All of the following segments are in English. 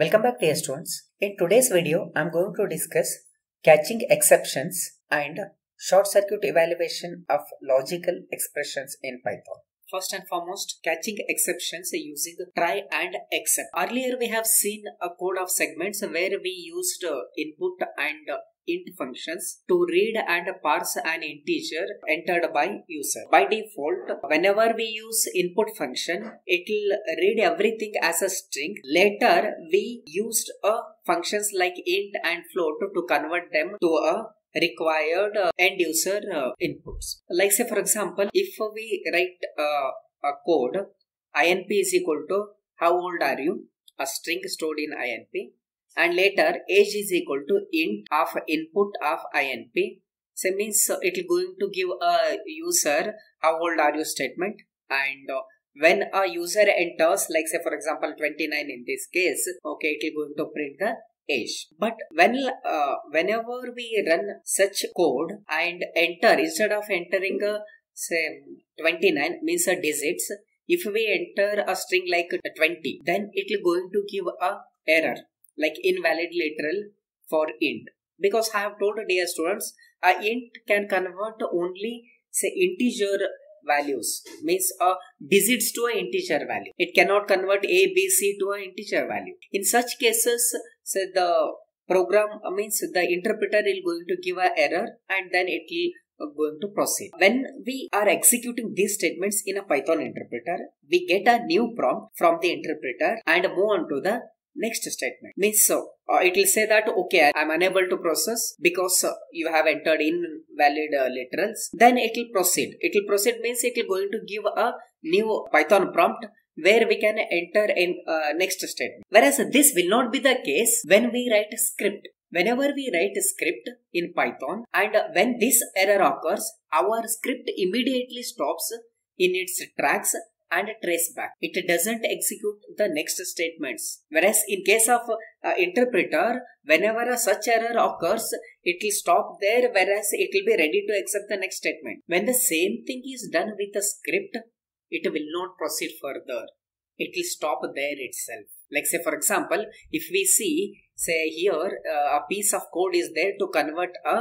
Welcome back dear students. In today's video, I am going to discuss catching exceptions and short-circuit evaluation of logical expressions in Python. First and foremost, catching exceptions using try and except. Earlier we have seen a code of segments where we used input and int functions to read and parse an integer entered by user. By default, whenever we use input function, it will read everything as a string. Later, we used functions like int and float to convert them to a required end user inputs. Like say for example, if we write a code, inp is equal to how old are you, a string stored in inp, and later age is equal to int of input of inp. So means it is going to give a user how old are you statement, and when a user enters, like say for example 29 in this case, okay, it is going to print the age. But whenever we run such code and enter, instead of entering say 29 means a digits, if we enter a string like 20, then it will going to give a error like invalid literal for int, because I have told dear students, a int can convert only say integer values, means digits to an integer value. It cannot convert A, B, C to an integer value. In such cases, so the program means the interpreter is going to give an error and then it will going to proceed. When we are executing these statements in a Python interpreter, we get a new prompt from the interpreter and move on to the next statement. Means so it will say that okay, I am unable to process because you have entered invalid literals. Then it will proceed. It will proceed means it will going to give a new Python prompt where we can enter in next statement. Whereas this will not be the case when we write a script. Whenever we write a script in Python and when this error occurs, our script immediately stops in its tracks and trace back. It doesn't execute the next statements. Whereas in case of interpreter, whenever such error occurs, it will stop there, whereas it will be ready to accept the next statement. When the same thing is done with the script, it will not proceed further. It will stop there itself. Like say for example, if we see, say here a piece of code is there to convert a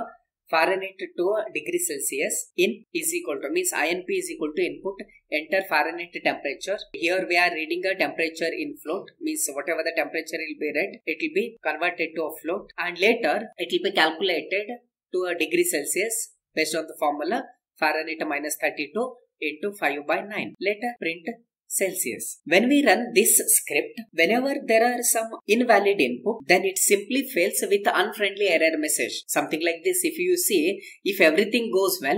Fahrenheit to a degree Celsius in is equal to, means INP is equal to input, enter Fahrenheit temperature. Here we are reading a temperature in float, means whatever the temperature will be read, it will be converted to a float, and later it will be calculated to a degree Celsius based on the formula Fahrenheit minus 32 into 5 by 9. Later print Celsius. When we run this script, whenever there are some invalid input, then it simply fails with unfriendly error message. Something like this, if you see, if everything goes well,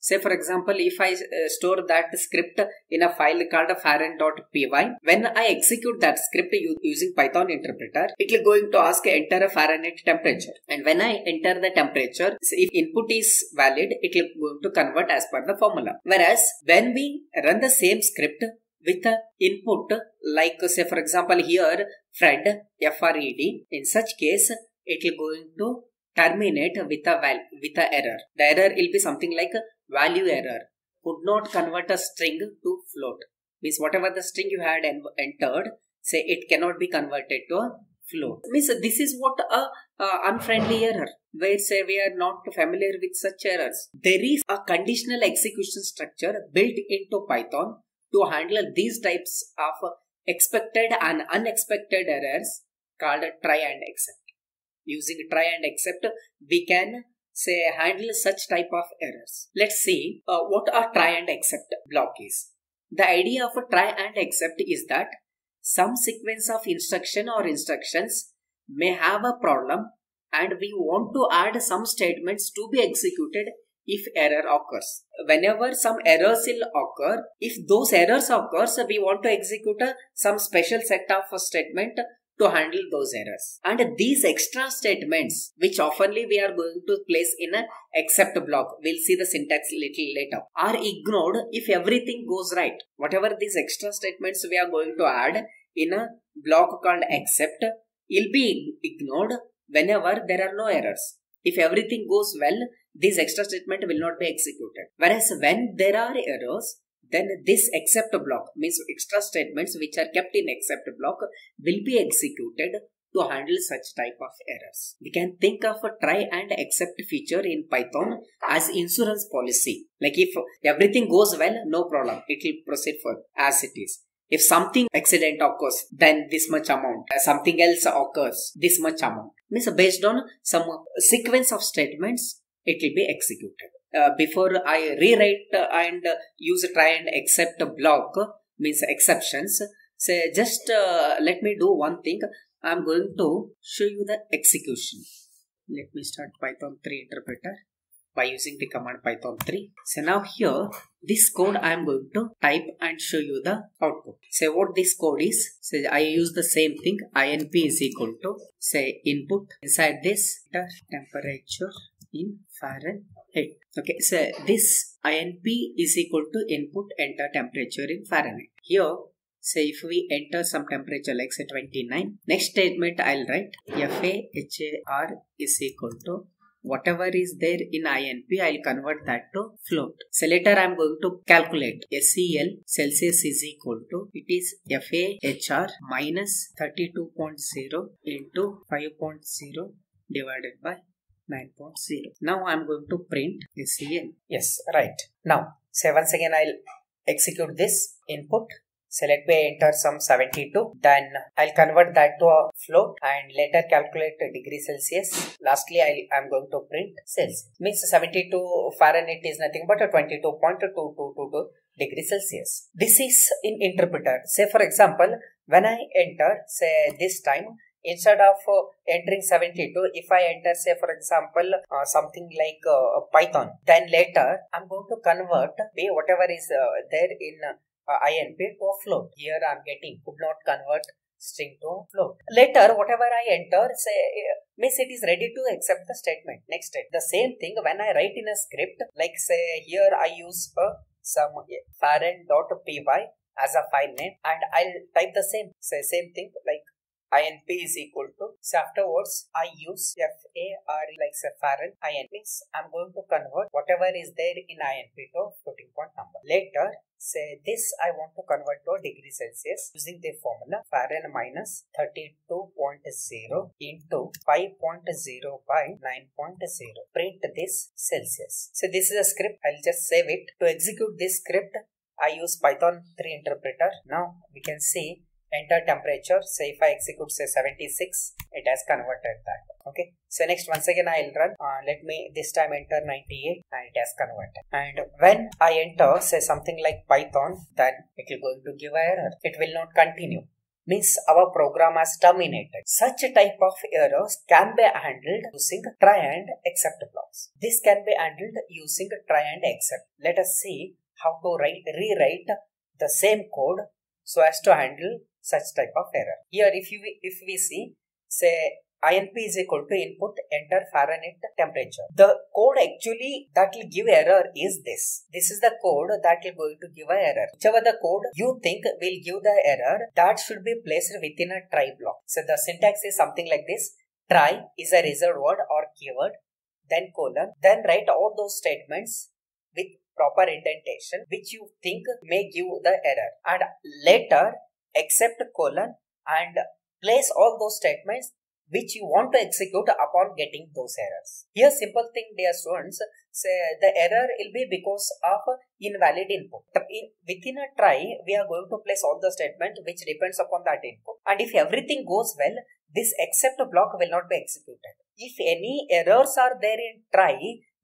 say for example, if I store that script in a file called Fahrenheit.py, when I execute that script using Python interpreter, it will going to ask enter a Fahrenheit temperature. And when I enter the temperature, so if input is valid, it will going to convert as per the formula. Whereas when we run the same script with an input like say for example here Fred, FRED, in such case it will going to terminate with a error. The error will be something like value error, could not convert a string to float, means whatever the string you had entered, say it cannot be converted to a float. Means this is what unfriendly error, where say we are not familiar with such errors. There is a conditional execution structure built into Python to handle these types of expected and unexpected errors called try and except. Using try and except, we can say handle such type of errors. Let's see what a try and except block is. The idea of a try and except is that some sequence of instruction or instructions may have a problem and we want to add some statements to be executed if error occurs. Whenever some errors will occur, if those errors occurs, we want to execute some special set of statement to handle those errors. And these extra statements, which oftenly we are going to place in an except block, we'll see the syntax little later, are ignored if everything goes right. Whatever these extra statements we are going to add in a block called except, will be ignored whenever there are no errors. If everything goes well, this extra statement will not be executed. Whereas when there are errors, then this except block, means extra statements which are kept in except block, will be executed to handle such type of errors. We can think of a try and except feature in Python as insurance policy. Like if everything goes well, no problem, it will proceed for as it is. If something accident occurs, then this much amount. Something else occurs, this much amount. Means based on some sequence of statements, it will be executed. Before I rewrite and use try and except block, means exceptions, say just let me do one thing. I am going to show you the execution. Let me start Python 3 interpreter by using the command Python 3. So now here, this code I am going to type and show you the output. Say what this code is. Say I use the same thing. INP is equal to say input. Inside this temperature in Fahrenheit. Okay, so this INP is equal to input enter temperature in Fahrenheit. Here, say if we enter some temperature like say 29, next statement I'll write FAHAR is equal to whatever is there in INP, I'll convert that to float. So later I'm going to calculate SEL, Celsius is equal to, it is FAHR minus 32.0 into 5.0 divided by 9.0. Now I'm going to print SEL. Yes, right. Now, say once again I'll execute this input. So let me enter some 72. Then I'll convert that to a float and later calculate degree Celsius. Lastly, I'm going to print Celsius. Means 72 Fahrenheit is nothing but a 22.222 degree Celsius. This is in interpreter. Say for example, when I enter, say this time, instead of entering 72, if I enter say for example something like Python, then later I'm going to convert whatever is there in INP to a float. Here I'm getting could not convert string to float. Later whatever I enter say means it is ready to accept the statement. Next step. The same thing when I write in a script, like say here I use some Fahrenheit.py as a file name and I'll type the same thing like INP is equal to, so afterwards I use FAR like Fahrenheit INP. I'm going to convert whatever is there in INP to floating point number. Later, say this I want to convert to a degree Celsius using the formula Fahrenheit minus 32.0 into 5.0 by 9.0. Print this Celsius. So this is a script. I'll just save it. To execute this script, I use Python 3 interpreter. Now we can see enter temperature. Say if I execute say 76, it has converted that. Okay, so next once again I'll run. Let me this time enter 98 and it has converted. And when I enter say something like Python, then it will going to give an error. It will not continue. Means our program has terminated. Such type of errors can be handled using try and except blocks. This can be handled using try and except. Let us see how to rewrite the same code so as to handle such type of error. Here if we see, say INP is equal to input enter Fahrenheit temperature. The code actually that will give error is this. This is the code that will going to give an error. Whichever the code you think will give the error, that should be placed within a try block. So the syntax is something like this. Try is a reserved word or keyword, then colon, then write all those statements with proper indentation which you think may give the error, and later except colon and place all those statements which you want to execute upon getting those errors. Here simple thing dear students, say the error will be because of invalid input. Within a try, we are going to place all the statement which depends upon that input. And if everything goes well, this except block will not be executed. If any errors are there in try,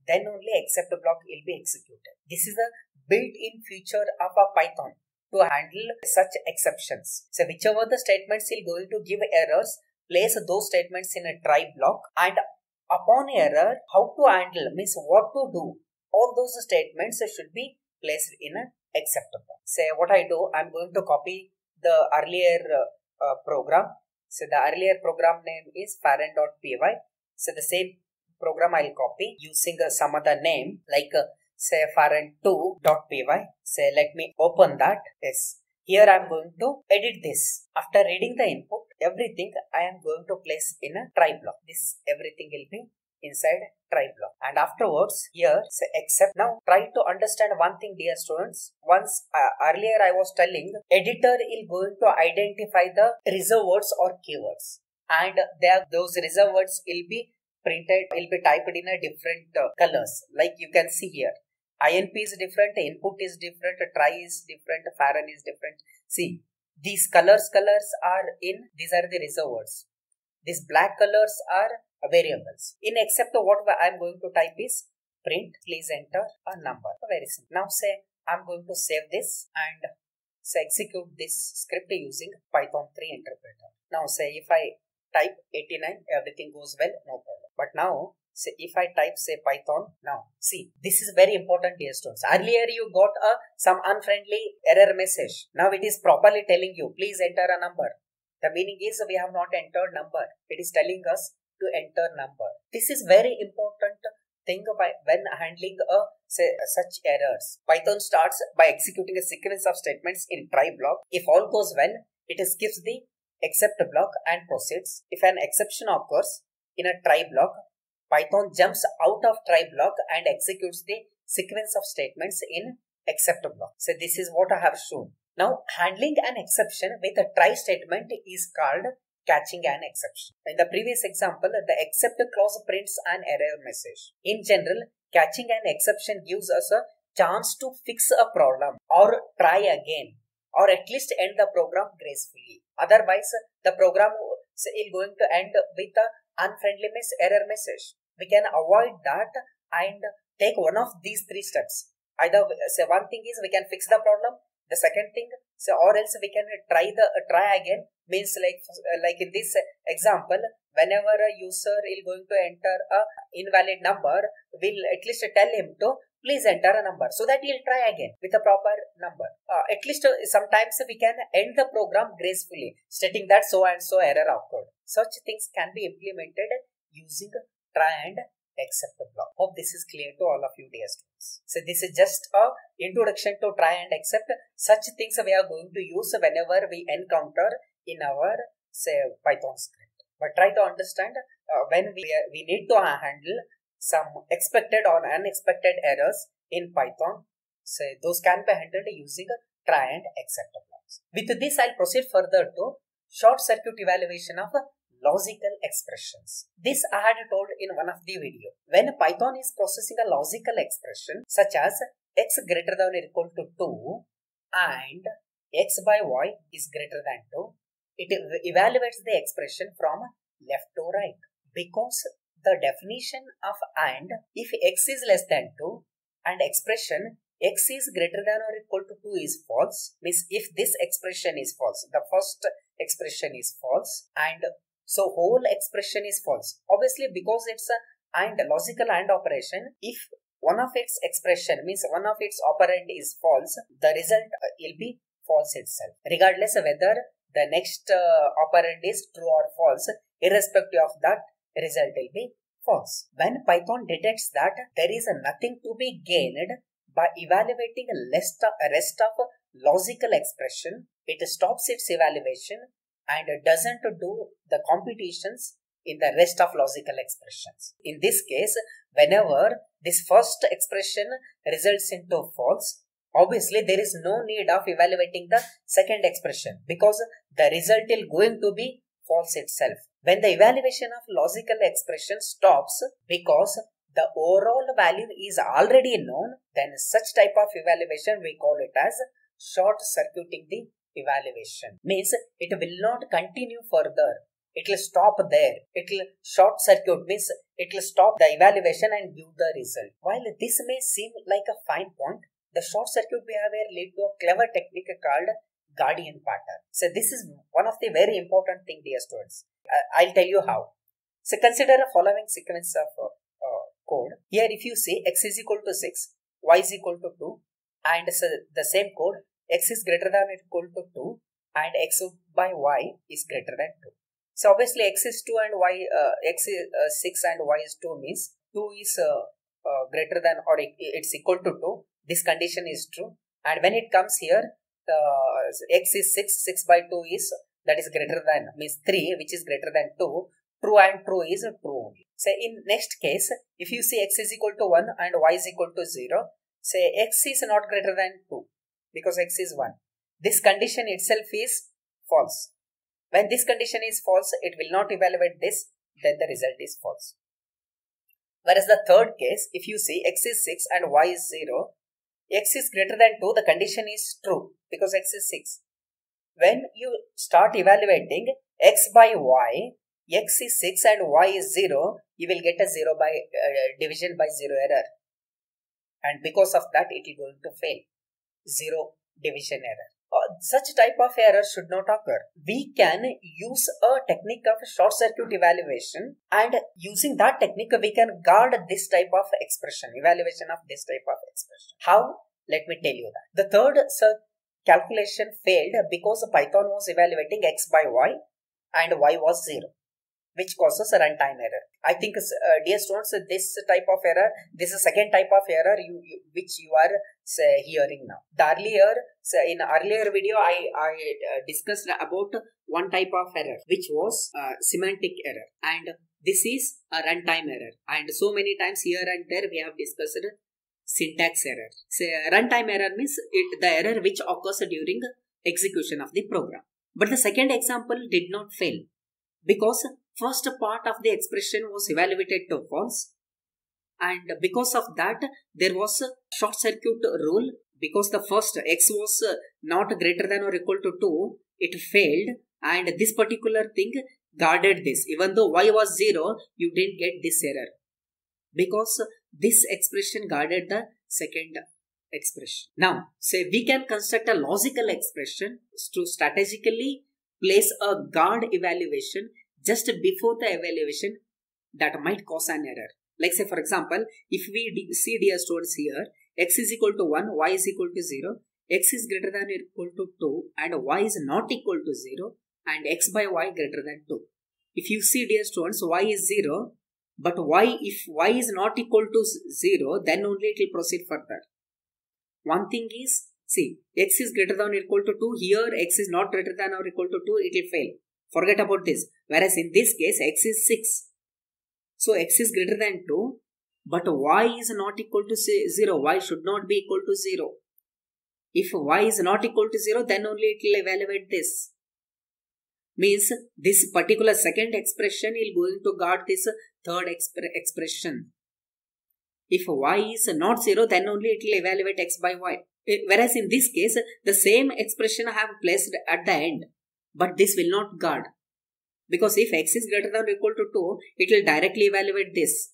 then only except block will be executed. This is a built-in feature of a Python to handle such exceptions. So whichever the statements will going to give errors, place those statements in a try block, and upon error, how to handle means what to do. All those statements should be placed in an except block. Say what I do, I'm going to copy the earlier program. So the earlier program name is Fahrenheit.py. So the same program I'll copy using some other name like say Fahrenheit2.py. Say let me open that. Yes, here I'm going to edit this. After reading the input, everything I am going to place in a try block. This everything will be inside try block, and afterwards here say except. Now try to understand one thing dear students. Once earlier I was telling editor is going to identify the reserved words or keywords. and those reserve words will be printed, will be typed in a different colors, like you can see here. INP is different, input is different, try is different, farron is different. See, these colors are in, these are the reserve words. These black colors are variables. In except what I am going to type is print, please enter a number. Very simple. Now say I am going to save this and say execute this script using Python 3 interpreter. Now say if I type 89, everything goes well, no problem. But now say if I type say Python, now see, this is very important here students. Earlier you got some unfriendly error message. Now it is properly telling you please enter a number. The meaning is we have not entered number. It is telling us to enter number. This is very important thing when handling such errors. Python starts by executing a sequence of statements in try block. If all goes well, it skips the except block and proceeds. If an exception occurs in a try block, Python jumps out of try block and executes the sequence of statements in except block. So this is what I have shown. Now, handling an exception with a try statement is called catching an exception. In the previous example, the except clause prints an error message. In general, catching an exception gives us a chance to fix a problem or try again or at least end the program gracefully. Otherwise, the program is going to end with an unfriendly error message. We can avoid that and take one of these three steps. Either say one thing is we can fix the problem. The second thing, so or else we can try again, means like in this example, whenever a user is going to enter a invalid number, we'll at least tell him to please enter a number so that he'll try again with a proper number. At least sometimes we can end the program gracefully, stating that so and so error occurred. Such things can be implemented using try and except the block. Hope this is clear to all of you dear students. So this is just a introduction to try and except. Such things we are going to use whenever we encounter in our say Python script. But try to understand when we need to handle some expected or unexpected errors in Python. So those can be handled using try and except blocks. With this I'll proceed further to short circuit evaluation of logical expressions. This I had told in one of the video. When Python is processing a logical expression such as x greater than or equal to 2 and x by y is greater than 2, it evaluates the expression from left to right because the definition of and, if x is less than 2 and expression x is greater than or equal to 2 is false, means if this expression is false, the first expression is false and so whole expression is false. Obviously, because it's a and logical and operation, if one of its expression means one of its operand is false, the result will be false itself. Regardless of whether the next operand is true or false, irrespective of that, result will be false. When Python detects that there is nothing to be gained by evaluating rest of logical expression, it stops its evaluation and doesn't do the computations in the rest of logical expressions. In this case, whenever this first expression results into false, obviously there is no need of evaluating the second expression because the result is going to be false itself. When the evaluation of logical expression stops because the overall value is already known, then such type of evaluation we call it as short-circuiting the evaluation. Means it will not continue further. It will stop there. It will short circuit, means it will stop the evaluation and give the result. While this may seem like a fine point, the short circuit behavior led to a clever technique called Gaussian pattern. So this is one of the very important thing dear students. I'll tell you how. So consider the following sequence of code. Here if you see x is equal to 6, y is equal to 2 and so the same code x is greater than or equal to 2 and x by y is greater than 2. So obviously x is 2 and y, x is 6 and y is 2 means 2 is greater than or it's equal to 2. This condition is true. And when it comes here, x is 6, 6 by 2 is that is greater than means 3 which is greater than 2. True and true is true only. So in next case, if you see x is equal to 1 and y is equal to 0, say x is not greater than 2. Because x is 1. This condition itself is false. When this condition is false, it will not evaluate this, then the result is false. Whereas the third case, if you see x is 6 and y is 0, x is greater than 2, the condition is true because x is 6. When you start evaluating x by y, x is 6 and y is 0, you will get a division by 0 error. And because of that, it is going to fail. 0 division error. Such type of error should not occur. We can use a technique of short circuit evaluation, and using that technique we can guard this type of expression, evaluation of this type of expression. How? Let me tell you that. The third calculation failed because Python was evaluating x by y and y was 0, which causes a runtime error. I think, dear students, this type of error, this is second type of error which you are hearing now. In earlier video, I discussed about one type of error, which was semantic error. And this is a runtime error. And so many times here and there we have discussed syntax error. So, runtime error means the error which occurs during execution of the program. But the second example did not fail, because first part of the expression was evaluated to false, and because of that there was a short circuit rule. Because the first x was not greater than or equal to 2, it failed, and this particular thing guarded this. Even though y was 0, you didn't get this error because this expression guarded the second expression. Now, say we can construct a logical expression to strategically place a guard evaluation just before the evaluation that might cause an error. Like, say, for example, if we see, dear students, here x is equal to 1, y is equal to 0, x is greater than or equal to 2, and y is not equal to 0, and x by y greater than 2. If you see, dear students, y is 0, but if y is not equal to 0, then only it will proceed further. One thing is, see, x is greater than or equal to 2, here x is not greater than or equal to 2, it will fail. Forget about this. Whereas in this case, x is 6. So x is greater than 2, but y is not equal to 0. Y should not be equal to 0. If y is not equal to 0, then only it will evaluate this. Means this particular second expression is going to guard this third expression. If y is not 0, then only it will evaluate x by y. Whereas in this case, the same expression I have placed at the end, but this will not guard. Because if x is greater than or equal to 2, it will directly evaluate this.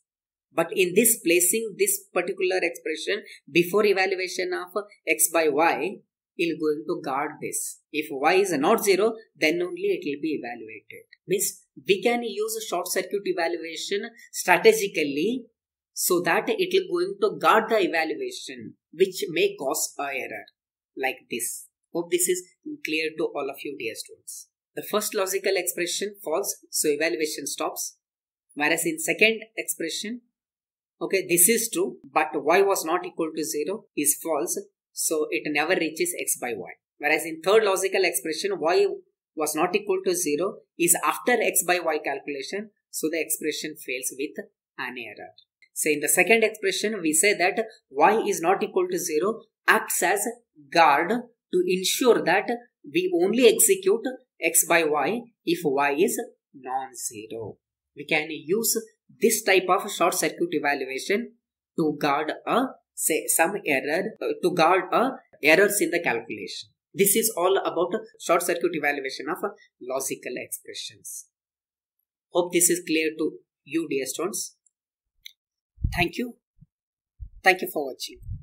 But in this, placing this particular expression before evaluation of x by y, it will going to guard this. If y is not 0, then only it will be evaluated. Means we can use short circuit evaluation strategically, so that it will going to guard the evaluation which may cause an error like this. Hope this is clear to all of you, dear students. The first logical expression false, so evaluation stops. Whereas in second expression, okay, this is true, but y was not equal to 0 is false, so it never reaches x by y. Whereas in third logical expression, y was not equal to 0 is after x by y calculation, so the expression fails with an error. So in the second expression, we say that y is not equal to 0 acts as guard to ensure that we only execute x by y if y is non-zero. We can use this type of short circuit evaluation to guard errors in the calculation. This is all about short circuit evaluation of logical expressions. Hope this is clear to you, dear students. Thank you. Thank you for watching.